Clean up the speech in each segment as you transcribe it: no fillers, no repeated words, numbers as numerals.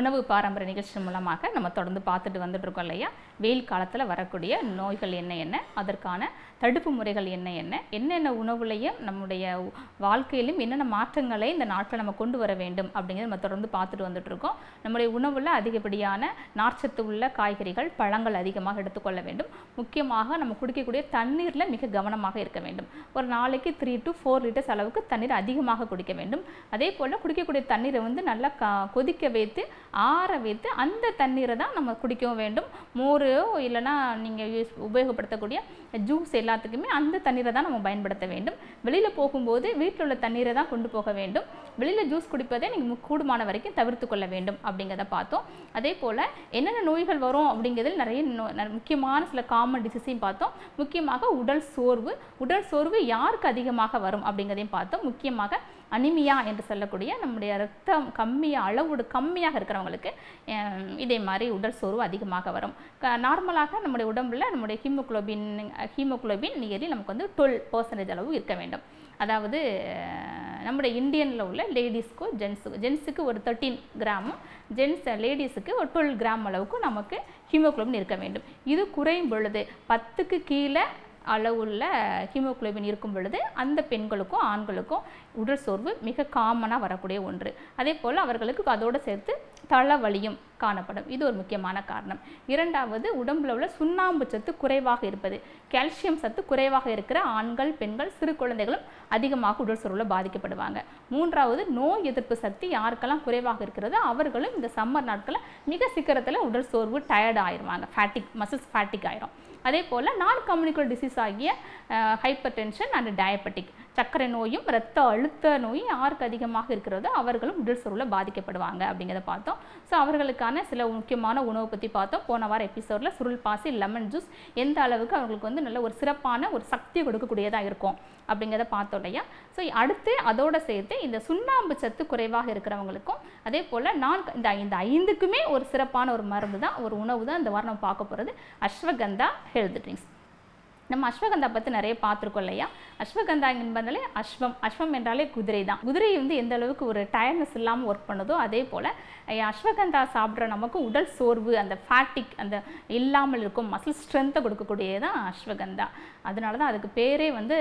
உணவு பாரம்பரிய நிகழ்ச்சி மூலமாக நம்ம தொடர்ந்து பார்த்துட்டு வந்துட்டு இருக்கோம் இல்லையா வெயில் காலத்துல வரக்கூடிய நோய்கள் என்ன அதற்கான தடுப்பு முறைகள் என்னென்ன உணவுலயும் நம்முடைய வாழ்க்கையிலும் என்னென்ன மாற்றங்களை இந்த நாட்கள் நம்ம கொண்டு வர வேண்டும் அப்படிங்கறது நம்ம தொடர்ந்து பார்த்துட்டு வந்துட்டு இருக்கோம் நம்முடைய உணவுல அதிகப்படியான நார்ச்சத்து உள்ள காய்கறிகள் பழங்கள் அதிகமாக எடுத்துக்கொள்ள வேண்டும் முக்கியமாக நம்ம குடிக்கக்கூடிய தண்ணீர்ல மிக கவனமாக இருக்க வேண்டும் ஒரு நாளைக்கு 3 to 4 லிட்டர் அளவுக்கு தண்ணீர் அதிகமாக குடிக்க வேண்டும் அதேபோல குடிக்கக்கூடிய தண்ணீரை வந்து நல்லா கொதிக்க வைத்து ஆற வைத்து அந்த தண்ணீரை தான் நம்ம குடிக்க வேண்டும் மோரோ இல்லனா நீங்க உபயோகப்படுத்தக்கூடிய ஜூஸ் எல்லாத்துக்குமே அந்த தண்ணீரை தான் நம்ம பயன்படுத்த வேண்டும் வெளியில போகும்போது வீட்ல உள்ள தண்ணீரை தான் கொண்டு போக வேண்டும் வெளியில ஜூஸ் குடிப்பதை நீங்க கூடுமான வரைக்கும் தவிர்த்துக்கொள்ள வேண்டும் அப்படிங்கறத பார்த்தோம் அதேபோல என்னென்ன நோய்கள் வரும் அப்படிங்கிறதுல நிறைய முக்கியமான சில காமன் டிசீஸையும் பார்த்தோம் முக்கியமாக உடல் சோர்வு யாருக்கு அதிகமாக வரும் அப்படிங்கறதையும் பார்த்தோம் முக்கியமாக அனிமியா என்று சொல்லக்கூடிய நம்முடைய இரத்தம் அளவு கம்மியாக இருக்கிறவங்களுக்கு இதே மாதிரி உடல் சோர்வு அதிகமாக வரும் நார்மலாக நம்முடைய உடம்புல நம்முடைய ஹீமோகுளோபின் நியர்லி நமக்கு வந்து 12% அளவு இருக்க வேண்டும் அதாவது நம்முடைய இந்தியன்ல உள்ள லேடீஸ்க்கு ஜென்ஸுக்கு ஒரு 13 கிராம் ஜென்ஸ் லேடீஸ்க்கு ஒரு 12 கிராம் அளவுக்கு நமக்கு ஹீமோகுளோபின் இருக்க வேண்டும் இது குறையும் பொழுது 10 க்கு கீழே அளவுள்ள ஹீமோகுளோபின் இருக்கும் பொழுது அந்த பெண்களுக்கும் ஆண்களுக்கும் உடல் சோர்வு மிக காமனா வரக்கூடிய ஒன்று அதேபோல அவர்களுக்கு அதோடு சேர்த்து தலவலியும் காணப்படும் இது ஒரு முக்கியமான காரணம் இரண்டாவது உடம்புல உள்ள சுண்ணாம்பு சத்து குறைவாக இருப்பது கால்சியம் சத்து குறைவாக இருக்கிற ஆண்கள் பெண்கள் சிறு குழந்தைகளும் அதிகமாக உடல் சோர்வுல பாதிக்கப்படுவாங்க மூன்றாவது நோய் எதிர்ப்பு சக்தி யாருக்கெல்லாம் குறைவாக இருக்கிறது அவர்களும் இந்த சம்மர் நாட்கள மிக சீக்கிரத்துல உடல் சோர்வு டயர்ட் ஆயிருவாங்க ஃபேட்டிக் மசில்ஸ் ஃபேட்டிக் ஆயிரும் அதேபோல நான் கம்யூனிகல் டிசீஸ் ஆகிய ஹைப்பர் டென்ஷன் அண்ட் டயபெட்டிக் சக்கரை நோயும் இரத்த அழுத்த நோயும் யாருக்கு அதிகமாக இருக்கிறதோ அவர்களும் உடல் சோர்வுல பாதிக்கப்படுவாங்க அப்படிங்கறத பார்த்தோம் சோ அவர்களுக்கான சில முக்கியமான உணவு பத்தி பார்த்தோம் போன வார எபிசோட்ல சுருள் பாசி லெமன் ஜூஸ் எந்த அளவுக்கு அவங்களுக்கு வந்து நல்ல ஒரு சிறப்பான ஒரு சக்தி கொடுக்கக்கூடியதா இருக்கும் அப்படிங்கறத பார்த்தோம்லையா சோ அடுத்து அதோட சேர்த்து இந்த சுண்ணாம்பு சத்து குறைவாக இருக்கிறவங்களுக்கும் அதேபோல நான் இந்த ஐந்துக்குமே ஒரு சிறப்பான ஒரு மருந்து தான் ஒரு உணவு தான் இந்த வாரம் பார்க்க போறது அஸ்வகந்தா ஹெல்த் ட்ரிங்க்ஸ் நம்ம அஸ்வகந்தா பத்தி நிறைய பார்த்திருக்கோம் இல்லையா அஸ்வகந்தா என்பதாலே அஸ்வம் என்றாலே குதிரை தான் குதிரை வந்து எந்த அளவுக்கு ஒரு டயர்னஸ் இல்லாம வொர்க் பண்ணுதோ அதே போல அஸ்வகந்தா சாப்பிட்ற நமக்கு உடல் சோர்வு அந்த ஃபேட்டிக் அந்த இல்லாமல் இருக்கும் மசில் ஸ்ட்ரெngth கொடுக்கக்கூடியது தான் அஸ்வகந்தா அதனால தான் அதுக்கு பேரே வந்து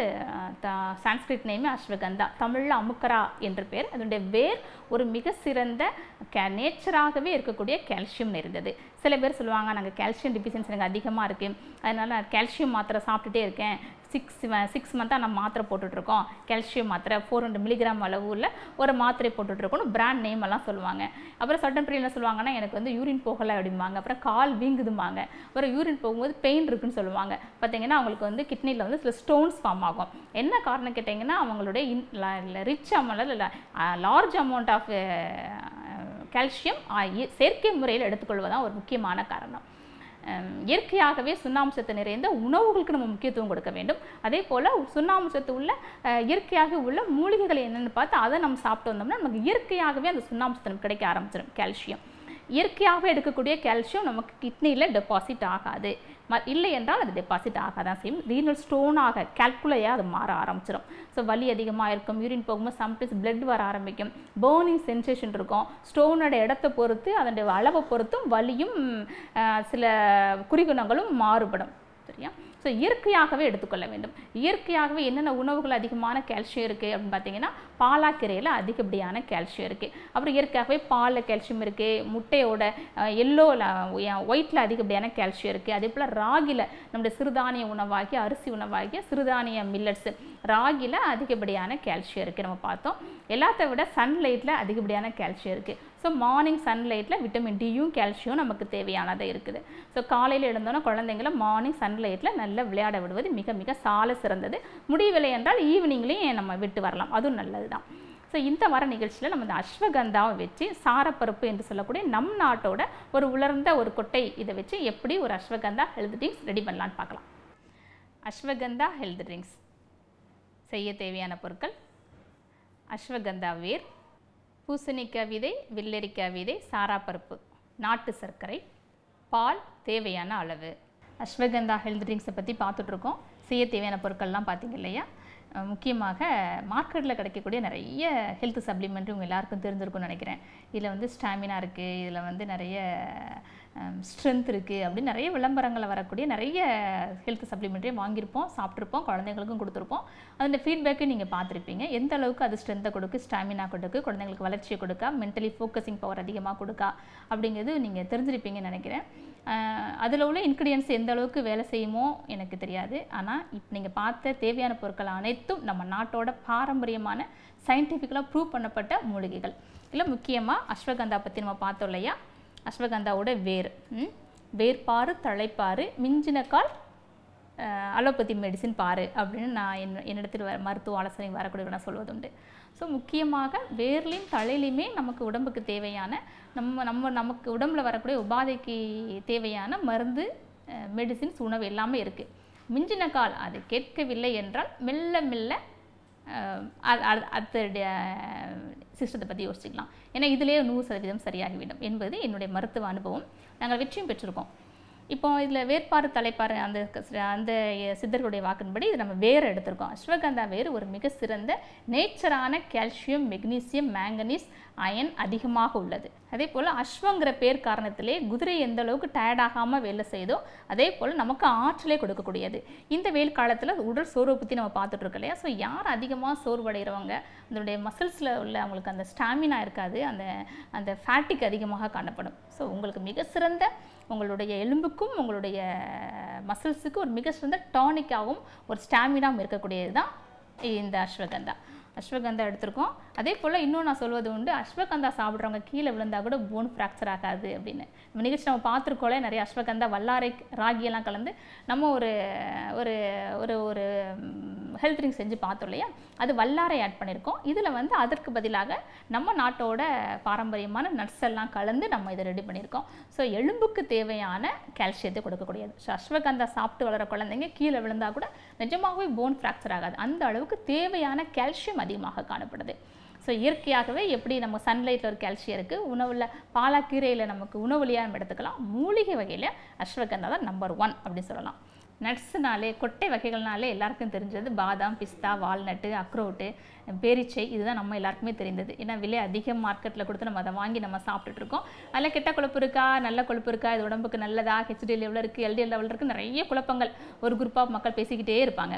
சான்ஸ்கிரிட் நேமே அஸ்வகந்தா தமிழ்ல அமுக்கரா என்ற பேர் அதனுடைய வேர் ஒரு மிக சிறந்த நேச்சராகவே இருக்கக்கூடிய கால்சியம் நிறைந்தது சில பேர் சொல்லுவாங்க நாங்க கால்சியம் டிஃபிஷியன்சி எனக்கு அதிகமா இருக்கு அதனால கால்சியம் மாத்திரை சாப்பிட்டுட்டே இருக்கேன் 6 மந்தா நம்ம மாத்திரை போட்டுட்டு இருக்கோம் கால்சியம் மாத்திரை 400 மில்லிகிராம் அளவு உள்ள ஒரு மாத்திரை போட்டுட்டு இருக்கோம் பிராண்ட் நேம் எல்லாம் சொல்லுவாங்க அப்புறம் சடன் பீரியட்ல சொல்லுவாங்கன்னா எனக்கு வந்து யூரின் போகல அப்படிம்பாங்க அப்புறம் கால் வீங்குதுமாங்க அப்புறம் யூரின் போகும்போது பெயின் இருக்குன்னு சொல்லுவாங்க பாத்தீங்கன்னா அவங்களுக்கு வந்து கிட்னில வந்து சில ஸ்டோன்ஸ் ஃபார்ம் ஆகும் என்ன காரணம் கேட்டீங்கன்னா அவங்களுடைய rich amount large amount of calcium செயற்கை முறையில் எடுத்துக்கொள்வதுதான் ஒரு முக்கியமான காரணம் இயற்கையாகவே சுண்ணாம்பு சத்து நிறைந்த உணவுகளுக்கு நம்ம முக்கியத்துவம் கொடுக்க வேண்டும் அதே போல சுண்ணாம்பு சத்து உள்ள இயற்கையாக உள்ள மூலிகைகள் என்னன்னு பார்த்து அதை நம்ம சாப்பிட்டு வந்தோம்னா நமக்கு இயற்கையாகவே அந்த சுண்ணாம்பு சத்து நமக்கு கிடைக்க ஆரம்பிச்சிடும் கால்சியம் இயற்கையாகவே எடுக்கக்கூடிய கால்சியம் நமக்கு கிட்னியில் டெபாசிட் ஆகாது இல்லை என்றால் அது டெபாசிட் ஆகாதான் செய்யும் ரீனல் ஸ்டோனாக கால்குலையாக அது மாற ஆரம்பிச்சிடும் ஸோ வலி அதிகமாக இருக்கும் யூரின் போகும்போது சம்டைம்ஸ் பிளட் வர ஆரம்பிக்கும் பேர்னிங் சென்சேஷன் இருக்கும் ஸ்டோனோட இடத்தை பொறுத்து அதனுடைய அளவை பொறுத்தும் வலியும் சில குறிகுணங்களும் மாறுபடும் சரியா ஸோ இயற்கையாகவே எடுத்துக்கொள்ள வேண்டும் இயற்கையாகவே என்னென்ன உணவுகள் அதிகமான கால்சியம் இருக்குது அப்படின்னு பார்த்தீங்கன்னா பாலாக்கீரையில் அதிகப்படியான கால்சியம் இருக்குது அப்புறம் இயற்கையாகவே பாலில் கால்சியம் இருக்குது முட்டையோட எல்லோவில் ஒயிட்டில் அதிகப்படியான கால்சியம் இருக்குது அதே போல் ராகியில் நம்முடைய சிறுதானிய உணவாகி அரிசி உணவாகிய சிறுதானிய மில்லட்ஸ் ராகியில் அதிகப்படியான கால்சியம் இருக்குது நம்ம பார்த்தோம் எல்லாத்த விட சன்லைட்டில் அதிகப்படியான கால்சியம் இருக்குது ஸோ மார்னிங் சன்லைட்டில் விட்டமின் டியும் கால்சியம் நமக்கு தேவையானதாக இருக்குது ஸோ காலையில் எழுந்தோன்னா குழந்தைங்கள மார்னிங் சன்லைட்டில் நல்லா விளையாட விடுவது மிக மிக சால சிறந்தது முடியவில்லை என்றால் ஈவினிங்லேயும் நம்ம விட்டு வரலாம் அதுவும் நல்லது தான் ஸோ இந்த வார நிகழ்ச்சியில் நம்ம இந்த அஸ்வகந்தாவை வச்சு சாரப்பருப்பு என்று சொல்லக்கூடிய நம் நாட்டோட ஒரு உலர்ந்த ஒரு கொட்டை இதை வச்சு எப்படி ஒரு அஸ்வகந்தா ஹெல்த் ட்ரிங்க்ஸ் ரெடி பண்ணலான்னு பார்க்கலாம் அஸ்வகந்தா ஹெல்த் ட்ரிங்க்ஸ் செய்ய தேவையான பொருட்கள் அஸ்வகந்தா வேர் பூசணிக்காய் விதை வெள்ளரிக்காய் விதை சாராப்பருப்பு நாட்டு சர்க்கரை பால் தேவையான அளவு அஸ்வகந்தா ஹெல்த் ட்ரிங்க்ஸை பற்றி பார்த்துட்ருக்கோம் செய்ய தேவையான பொருட்கள்லாம் பார்த்திங்க இல்லையா முக்கியமாக மார்க்கெட்டில் கிடைக்கக்கூடிய நிறைய ஹெல்த் சப்ளிமெண்ட் உங்க எல்லாருக்கும் தெரிஞ்சிருக்கும்னு நினைக்கிறேன். இதில் வந்து ஸ்டாமினா இருக்கு, இதில் வந்து நிறைய ஸ்ட்ரென்த் இருக்கு அப்படி நிறைய விளம்பரங்கள் வரக்கூடிய நிறைய ஹெல்த் சப்ளிமெண்ட்ரி வாங்கியிருப்போம், சாப்பிட்ருப்போம், குழந்தைங்களுக்கும் கொடுத்துருப்போம். அந்த ஃபீட்பேக்கை நீங்கள் பார்த்துருப்பீங்க. எந்த அளவுக்கு அது ஸ்ட்ரென்த்தை கொடுக்கு, ஸ்டாமினா கொடுக்கு, குழந்தைங்களுக்கு வளர்ச்சியை கொடுக்கா, மென்டலி ஃபோக்கஸிங் பவர் அதிகமாக கொடுக்கா அப்படிங்கிறது நீங்கள் தெரிஞ்சிருப்பீங்கன்னு நினைக்கிறேன். அதில் உள்ள இன்க்ரீடியன்ஸ் எந்த அளவுக்கு வேலை செய்யுமோ எனக்கு தெரியாது. ஆனால் இப்போ நீங்கள் பார்த்த தேவையான பொருட்கள் அனைத்தும் நம்ம நாட்டோட பாரம்பரியமான சயின்டிஃபிக்கலாக ப்ரூவ் பண்ணப்பட்ட மூலிகைகள். இல்லை முக்கியமாக அஸ்வகந்தா பற்றி நம்ம பார்த்தோம் இல்லையா, அஸ்வகந்தாவோட வேர்பாறு தழைப்பாறு மிஞ்சினக்கால் அலோபதி மெடிசின் பாரு அப்படின்னு நான் என்னிடத்தில் மருத்துவ ஆலோசனை வரக்கூடிய நான் சொல்வது உண்டு. ஸோ முக்கியமாக வேர்லையும் தழையிலையுமே நமக்கு உடம்புக்கு தேவையான நமக்கு உடம்புல வரக்கூடிய உபாதைக்கு தேவையான மருந்து மெடிசின்ஸ் உணவு எல்லாமே இருக்குது. மிஞ்சின கால் அது கேட்கவில்லை என்றால் மெல்ல மெல்ல அடுத்த சிஸ்டத்தை பற்றி யோசிச்சுக்கலாம். ஏன்னா இதிலேயே 100% சரியாகிவிடும் என்பது என்னுடைய மருத்துவ அனுபவம். நாங்கள் வெற்றியும் பெற்றிருக்கோம். இப்போ இதில் வேர்பாறு தலைப்பாறு அந்த அந்த சித்தர்களுடைய வாக்கின்படி இது நம்ம வேறு எடுத்திருக்கோம். அஸ்வகந்தா வேறு ஒரு மிக சிறந்த நேச்சரான கால்சியம், மெக்னீசியம், மேங்கனீஸ், அயன் அதிகமாக உள்ளது. அதே போல் அஸ்வங்கிற பேர் காரணத்திலே குதிரை எந்த அளவுக்கு டயர்டாகாமல் வேலை செய்தோ அதே போல் நமக்கு ஆற்றலே கொடுக்கக்கூடியது. இந்த வெயில் காலத்தில் உடல் சோர்வை பற்றி நம்ம பார்த்துட்ருக்கோம் இல்லையா. ஸோ யார் அதிகமாக சோர்வடைகிறவங்க அதனுடைய மசில்ஸில் உள்ள அவங்களுக்கு அந்த ஸ்டாமினா இருக்காது, அந்த அந்த ஃபேட்டிக் அதிகமாக காணப்படும். ஸோ உங்களுக்கு மிக சிறந்த உங்களுடைய எலும்புக்கும் உங்களுடைய மசில்ஸுக்கு ஒரு மிக சிறந்த டானிக்காகவும் ஒரு ஸ்டாமினாகவும் இருக்கக்கூடியது தான் இந்த அஸ்வகந்தா. அஸ்வகந்தா எடுத்திருக்கோம். அதே போல் இன்னும் நான் சொல்வது உண்டு, அஸ்வகந்தா சாப்பிட்றவங்க கீழே விழுந்தால் கூட போன் ஃப்ராக்சர் ஆகாது அப்படின்னு. நம்ம நிகழ்ச்சி நம்ம பார்த்துருக்கோம்ல, நிறைய அஸ்வகந்தா வல்லாரை ராகியெல்லாம் கலந்து நம்ம ஒரு ஒரு ஒரு ஒரு ஹெல்த் ட்ரிங்க் செஞ்சு பார்த்தோம் இல்லையா, அது வல்லாரை ஆட் பண்ணியிருக்கோம். இதில் வந்து அதற்கு பதிலாக நம்ம நாட்டோட பாரம்பரியமான நட்ஸ் எல்லாம் கலந்து நம்ம இதை ரெடி பண்ணியிருக்கோம். ஸோ எலும்புக்கு தேவையான கால்சியத்தை கொடுக்கக்கூடியது. ஸோ அஸ்வகந்தா சாப்பிட்டு வளர குழந்தைங்க கீழே விழுந்தால் கூட நிஜமாகவே போன் ஃப்ராக்சர் ஆகாது, அந்த அளவுக்கு தேவையான கால்சியம் அதிகமாக காணப்படுது. ஸோ இயற்கையாகவே எப்படி நம்ம சன்லைட்டில் ஒரு கால்சியம் இருக்குது, உணவில் பாலாக்கீரையில் நமக்கு உணவுலையாக நம்ம எடுத்துக்கலாம், மூலிகை வகையில் அஸ்வகந்தா தான் நம்பர் 1 அப்படின்னு சொல்லலாம். நட்ஸுனாலே கொட்டை வகைகள்னாலே எல்லாருக்கும் தெரிஞ்சது பாதாம், பிஸ்தா, வால்நட்டு, அக்ரோட்டு, பேரிச்சை, இதுதான் நம்ம எல்லாருக்குமே தெரிந்தது. ஏன்னா விலை அதிக மார்க்கெட்டில் கொடுத்து நம்ம அதை வாங்கி நம்ம சாப்பிட்டுட்ருக்கோம். அதில் கெட்ட கொழுப்பு இருக்கா, நல்ல கொழுப்பு இருக்கா, இது உடம்புக்கு நல்லதா, ஹெச்டிஎல் எவ்வளோ இருக்குது, எல்டிஎல் லெவலில் இருக்குது, நிறைய குழப்பங்கள் ஒரு குரூப்பாக மக்கள் பேசிக்கிட்டே இருப்பாங்க.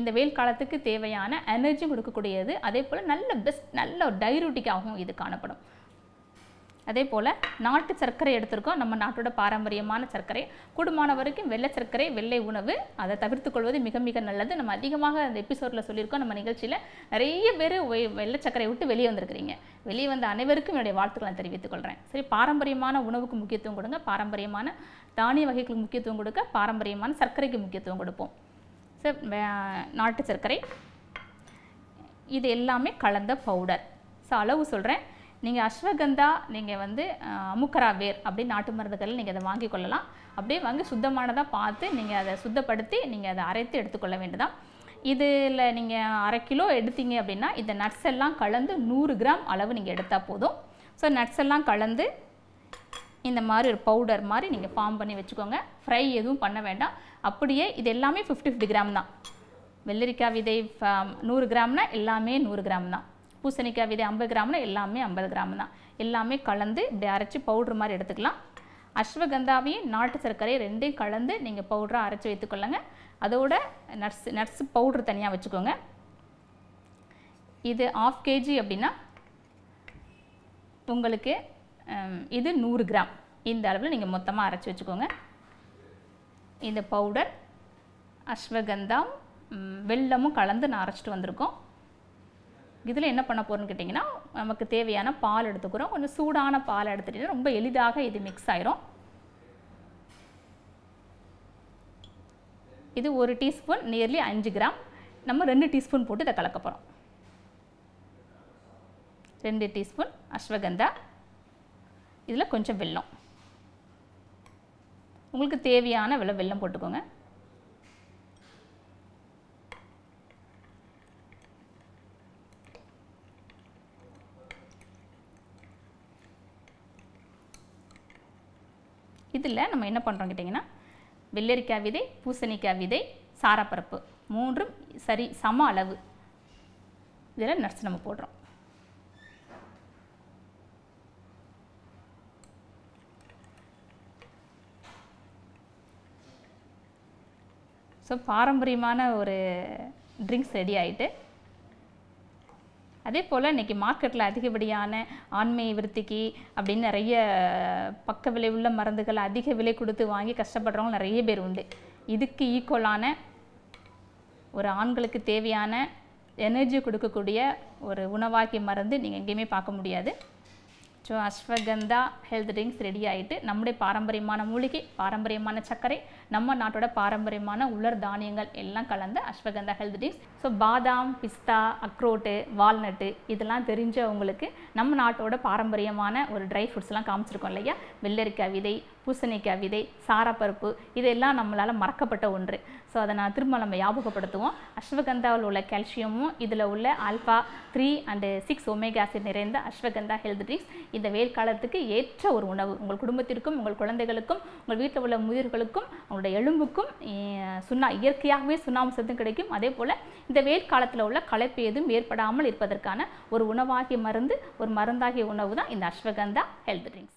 இந்த வெயில் காலத்துக்கு தேவையான எனர்ஜியும் கொடுக்கக்கூடியது. அதே போல் நல்ல பெஸ்ட் நல்ல டைரூட்டிக்காகவும் இது காணப்படும். அதே போல் நாட்டு சர்க்கரை எடுத்திருக்கோம். நம்ம நாட்டோட பாரம்பரியமான சர்க்கரை, கூடுமான வரைக்கும் வெள்ளை சர்க்கரை, வெள்ளை உணவு அதை தவிர்த்துக்கொள்வது மிக மிக நல்லது. நம்ம அதிகமாக அந்த எபிசோடில் சொல்லியிருக்கோம். நம்ம நிகழ்ச்சியில் நிறைய பேர் வெள்ளை சர்க்கரை விட்டு வெளியே வந்திருக்கிறீங்க. வெளியே வந்த அனைவருக்கும் என்னுடைய வாழ்த்துக்களை தெரிவித்துக் கொள்கிறேன். சரி, பாரம்பரியமான உணவுக்கு முக்கியத்துவம் கொடுங்க, பாரம்பரியமான தானிய வகைகளுக்கு முக்கியத்துவம் கொடுக்க, பாரம்பரியமான சர்க்கரைக்கு முக்கியத்துவம் கொடுப்போம். சார் நாட்டு சர்க்கரை இது எல்லாமே கலந்த பவுடர். ஸோ அளவு சொல்கிறேன். நீங்கள் அஸ்வகந்தா நீங்கள் வந்து அமுக்கரா வேர் அப்படின்னு நாட்டு மருந்துகளில் நீங்கள் அதை வாங்கி கொள்ளலாம். அப்படியே வாங்கி சுத்தமானதாக பார்த்து நீங்கள் அதை சுத்தப்படுத்தி நீங்கள் அதை அரைத்து எடுத்துக்கொள்ள வேண்டியதான். இதில் நீங்கள் 1/2 கிலோ எடுத்தீங்க அப்படின்னா இந்த நட்ஸ் எல்லாம் கலந்து 100 கிராம் அளவு நீங்கள் எடுத்தால் போதும். ஸோ நட்ஸ் எல்லாம் கலந்து இந்த மாதிரி ஒரு பவுடர் மாதிரி நீங்கள் ஃபார்ம் பண்ணி வச்சுக்கோங்க. ஃப்ரை எதுவும் பண்ண வேண்டாம். அப்படியே இது எல்லாமே 50 கிராம் தான். வெள்ளரிக்காய் விதை 100 கிராம்னா எல்லாமே 100 கிராம் தான். பூசணிக்காய் விதை 50 கிராம்னா எல்லாமே 50 கிராம் தான். எல்லாமே கலந்து இப்படி அரைச்சி பவுட்ரு மாதிரி எடுத்துக்கலாம். அஸ்வகந்தாவையும் நாட்டு சர்க்கரை ரெண்டையும் கலந்து நீங்கள் பவுடராக அரைச்சி வைத்துக்கொள்ளுங்க. அதோட நட்ஸ் பவுட்ரு தனியாக வச்சுக்கோங்க. இது 1/2 kg அப்படின்னா உங்களுக்கு இது 100 கிராம். இந்த அளவில் நீங்கள் மொத்தமாக அரைச்சி வச்சுக்கோங்க. இந்த பவுடர் அஸ்வகந்தாம் வெல்லமும் கலந்து நான் அரைச்சிட்டு வந்திருக்கோம். இதில் என்ன பண்ண போகிறோன்னு கேட்டிங்கன்னா நமக்கு தேவையான பால் எடுத்துக்கிறோம். கொஞ்சம் சூடான பால் எடுத்துகிட்டிங்கன்னா ரொம்ப எளிதாக இது மிக்ஸ் ஆயிரும். இது 1 டீஸ்பூன் நியர்லி 5 கிராம். நம்ம 2 டீஸ்பூன் போட்டு இதை கலக்க போகிறோம். 2 teaspoon ashwagandha, இதில் கொஞ்சம் வெல்லம், உங்களுக்கு தேவையான அளவு வெல்லம் போட்டுக்கோங்க. இதில் நம்ம என்ன பண்ணுறோம் கேட்டிங்கன்னா, வெள்ளரிக்காய் விதை, பூசணிக்காய் விதை, சாரப்பருப்பு மூன்றும் சரி சம அளவு இதில் நட்ஸ் நம்ம போடுறோம். ஸோ பாரம்பரியமான ஒரு ட்ரிங்க்ஸ் ரெடி ஆகிட்டு, அதே போல் இன்றைக்கி மார்க்கெட்டில் அதிகப்படியான ஆண்மை விருத்திக்கு அப்படின்னு நிறைய பக்க விலை உள்ள மருந்துகள் அதிக விலை கொடுத்து வாங்கி கஷ்டப்படுறவங்க நிறைய பேர் உண்டு. இதுக்கு ஈக்குவலான ஒரு ஆண்களுக்கு தேவையான எனர்ஜி கொடுக்கக்கூடிய ஒரு உணவாக்கி மருந்து நீங்கள் எங்கேயுமே பார்க்க முடியாது. So ashwagandha health drinks ready ஆகிட்டு, நம்முடைய பாரம்பரியமான மூலிகை, பாரம்பரியமான சர்க்கரை, நம்ம நாட்டோட பாரம்பரியமான உலர் தானியங்கள் எல்லாம் கலந்த அஸ்வகந்தா ஹெல்த் ட்ரிங்க்ஸ். ஸோ பாதாம், பிஸ்தா, அக்ரோட்டு, வால்நட்டு இதெல்லாம் தெரிஞ்சவங்களுக்கு நம்ம நாட்டோட பாரம்பரியமான ஒரு ட்ரை ஃப்ரூட்ஸ்லாம் காமிச்சிருக்கோம் இல்லையா. வெள்ளரிக்காய் விதை, பூசணிக்காய் விதை, சாராப்பருப்பு இதெல்லாம் நம்மளால் மறக்கப்பட்ட ஒன்று. ஸோ அதை நான் திரும்ப நம்ம ஞாபகப்படுத்துவோம். அஸ்வகந்தாவில் உள்ள கால்சியமும் இதில் உள்ள α3 and 6 ஒமேகாசிட் நிறைந்த அஸ்வகந்தா ஹெல்த் ட்ரிங்க்ஸ் இந்த வெயில் காலத்துக்கு ஏற்ற ஒரு உணவு. உங்கள் குடும்பத்திற்கும், உங்கள் குழந்தைகளுக்கும், உங்கள் வீட்டில் உள்ள முதியவர்களுக்கும், உங்களுடைய எலும்புக்கும் இயற்கையாகவே சுண்ணாம்சத்தும் கிடைக்கும். அதே போல் இந்த வெயில் காலத்தில் உள்ள களைப்பு எதுவும் ஏற்படாமல் இருப்பதற்கான ஒரு உணவாகிய மருந்து, ஒரு மருந்தாகிய உணவு தான் இந்த அஸ்வகந்தா ஹெல்த் ட்ரிங்க்ஸ்.